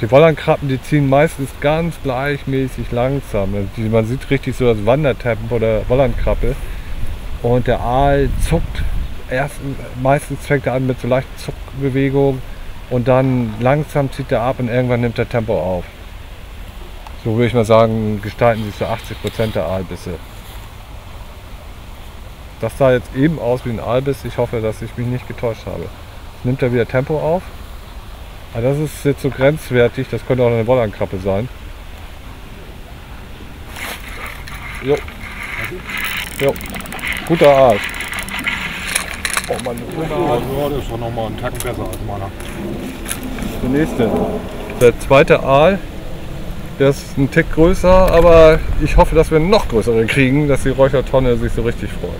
Die Wollernkrabben, die ziehen meistens ganz gleichmäßig langsam. Also man sieht richtig so das Wandertempo der Wollernkrabbe. Und der Aal zuckt, meistens fängt er an mit so leichten Zuckbewegungen und dann langsam zieht er ab und irgendwann nimmt er Tempo auf. So würde ich mal sagen, gestalten sich so 80% der Aalbisse. Das sah jetzt eben aus wie ein Aalbiss, ich hoffe, dass ich mich nicht getäuscht habe. Jetzt nimmt er wieder Tempo auf. Aber das ist jetzt so grenzwertig, das könnte auch eine Wollernkrabbe sein. Jo. Jo. Guter Aal. Oh Mann, guter Aal. Ja, das ist doch nochmal einen Tacken besser als meiner. Der nächste. Der zweite Aal. Der ist ein Tick größer, aber ich hoffe, dass wir noch größere kriegen, dass die Räuchertonne sich so richtig freut.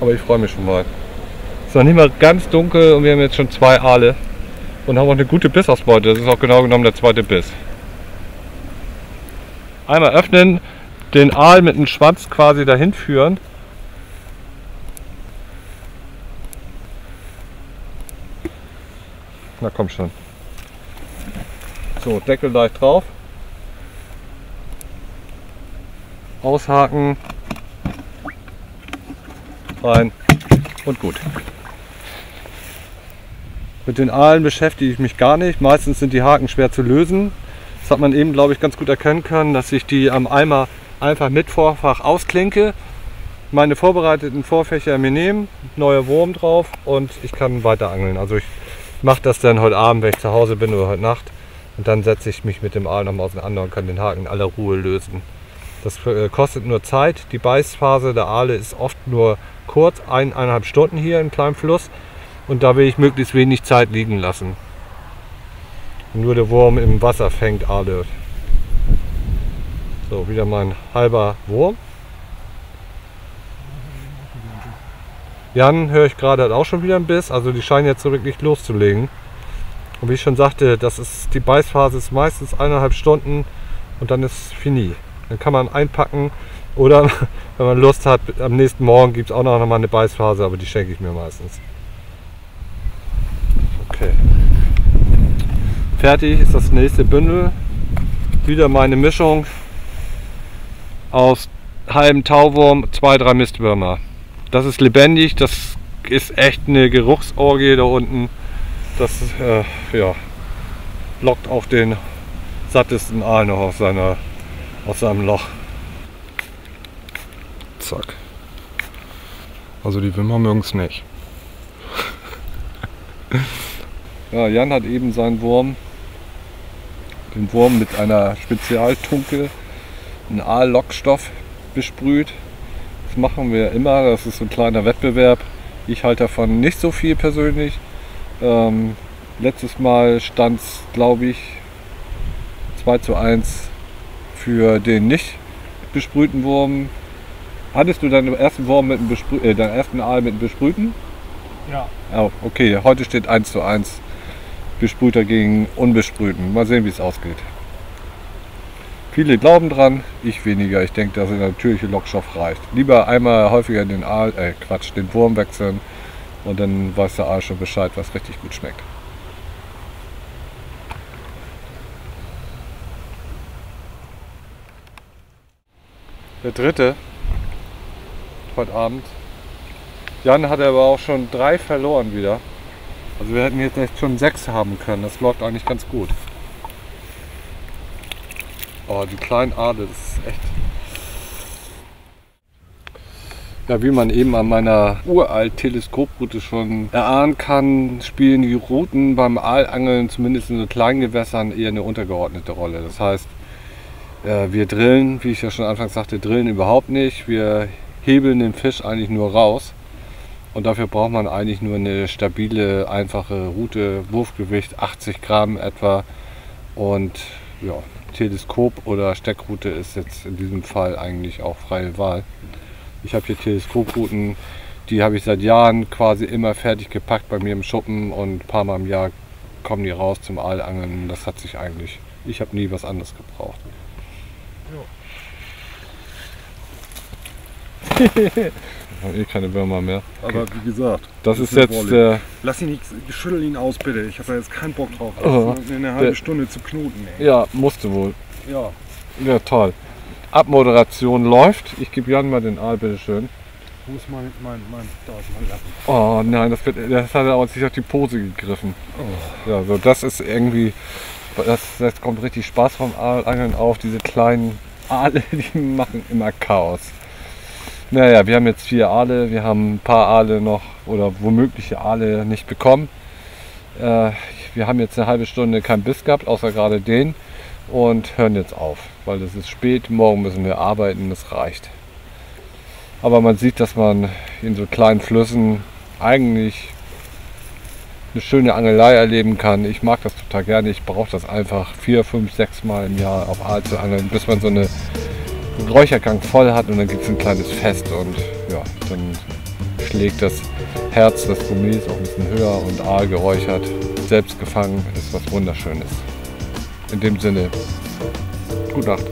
Aber ich freue mich schon mal. Es ist noch nicht mal ganz dunkel und wir haben jetzt schon zwei Aale und haben auch eine gute Bissausbeute. Das ist auch genau genommen der zweite Biss. Einmal öffnen, den Aal mit dem Schwanz quasi dahin führen. Na komm schon. So, Deckel leicht drauf. Aushaken, rein und gut. Mit den Aalen beschäftige ich mich gar nicht. Meistens sind die Haken schwer zu lösen. Das hat man eben, glaube ich, ganz gut erkennen können, dass ich die am Eimer einfach mit Vorfach ausklinke, meine vorbereiteten Vorfächer mir nehme, neuer Wurm drauf und ich kann weiter angeln. Also ich mache das dann heute Abend, wenn ich zu Hause bin oder heute Nacht. Und dann setze ich mich mit dem Aal nochmal auseinander und kann den Haken in aller Ruhe lösen. Das kostet nur Zeit. Die Beißphase der Aale ist oft nur kurz, 1,5 Stunden hier im kleinen Fluss. Und da will ich möglichst wenig Zeit liegen lassen. Nur der Wurm im Wasser fängt Aale. So, wieder mein halber Wurm. Jan, höre ich gerade, hat auch schon wieder einen Biss. Also die scheinen jetzt so wirklich loszulegen. Und wie ich schon sagte, das ist, die Beißphase ist meistens 1,5 Stunden und dann ist fini. Dann kann man einpacken oder, wenn man Lust hat, am nächsten Morgen gibt es auch noch mal eine Beißphase, aber die schenke ich mir meistens. Okay. Fertig ist das nächste Bündel. Wieder meine Mischung aus halbem Tauwurm, 2-3 Mistwürmer. Das ist lebendig, das ist echt eine Geruchsorgie da unten. Das ja, lockt auch den sattesten Aal noch aus seinem Loch. Zack. Also die Würmer mögen es nicht. Ja, Jan hat eben seinen Wurm, den Wurm mit einer Spezialtunke, einen Aal-Lockstoff besprüht. Das machen wir immer, das ist so ein kleiner Wettbewerb. Ich halte davon nicht so viel persönlich. Letztes Mal stand es, glaube ich, 2:1 für den nicht besprühten Wurm. Hattest du deinen ersten Wurm mit einem deinen ersten Aal mit einem besprühten? Ja. Oh, okay, heute steht 1:1 Besprühter gegen Unbesprühten. Mal sehen, wie es ausgeht. Viele glauben dran, ich weniger. Ich denke, dass der natürliche Lockstoff reicht. Lieber einmal häufiger den Aal, den Wurm wechseln und dann weiß der Aal schon Bescheid, was richtig gut schmeckt. Der dritte heute Abend. Jan hatte aber auch schon 3 verloren wieder. Also wir hätten jetzt echt schon 6 haben können. Das läuft eigentlich ganz gut. Oh, die kleinen Aale, das ist echt... Ja, wie man eben an meiner uralt Teleskoproute schon erahnen kann, spielen die Routen beim Aalangeln, zumindest in so kleinen Gewässern, eher eine untergeordnete Rolle. Das heißt, wir drillen, wie ich ja schon anfangs sagte, drillen überhaupt nicht. Wir hebeln den Fisch eigentlich nur raus. Und dafür braucht man eigentlich nur eine stabile, einfache Route, Wurfgewicht 80 Gramm etwa. Und ja, Teleskop oder Steckrute ist jetzt in diesem Fall eigentlich auch freie Wahl. Ich habe hier Teleskoprouten, die habe ich seit Jahren quasi immer fertig gepackt bei mir im Schuppen. Und ein paar Mal im Jahr kommen die raus zum Aalangeln. Das hat sich eigentlich, ich habe nie was anderes gebraucht. haben eh keine Würmer mehr. Okay. Aber wie gesagt, das ist jetzt der... Lass ihn nicht, schüttel ihn aus bitte, ich habe da jetzt keinen Bock drauf, eine halbe Stunde zu knoten. Ey. Ja, musste wohl. Ja. Ja, toll. Abmoderation läuft. Ich gebe Jan mal den Aal, bitteschön. Wo ist mein Lappen? Oh nein, das hat er sich auf die Pose gegriffen. Oh. Ja, so das ist irgendwie, das kommt richtig Spaß vom Aalangeln auf. Diese kleinen Aale, die machen immer Chaos. Naja, wir haben jetzt 4 Aale, wir haben ein paar Aale noch oder womögliche Aale nicht bekommen. Wir haben jetzt eine halbe Stunde keinen Biss gehabt, außer gerade den. Und hören jetzt auf, weil es ist spät, morgen müssen wir arbeiten, das reicht. Aber man sieht, dass man in so kleinen Flüssen eigentlich eine schöne Angelei erleben kann. Ich mag das total gerne, ich brauche das einfach 4, 5, 6 Mal im Jahr auf Aal zu angeln, bis man so eine Räuchergang voll hat und dann gibt es ein kleines Fest und ja, dann schlägt das Herz des Gourmets auch ein bisschen höher und Aal geräuchert, selbst gefangen, ist was Wunderschönes. In dem Sinne, gute Nacht.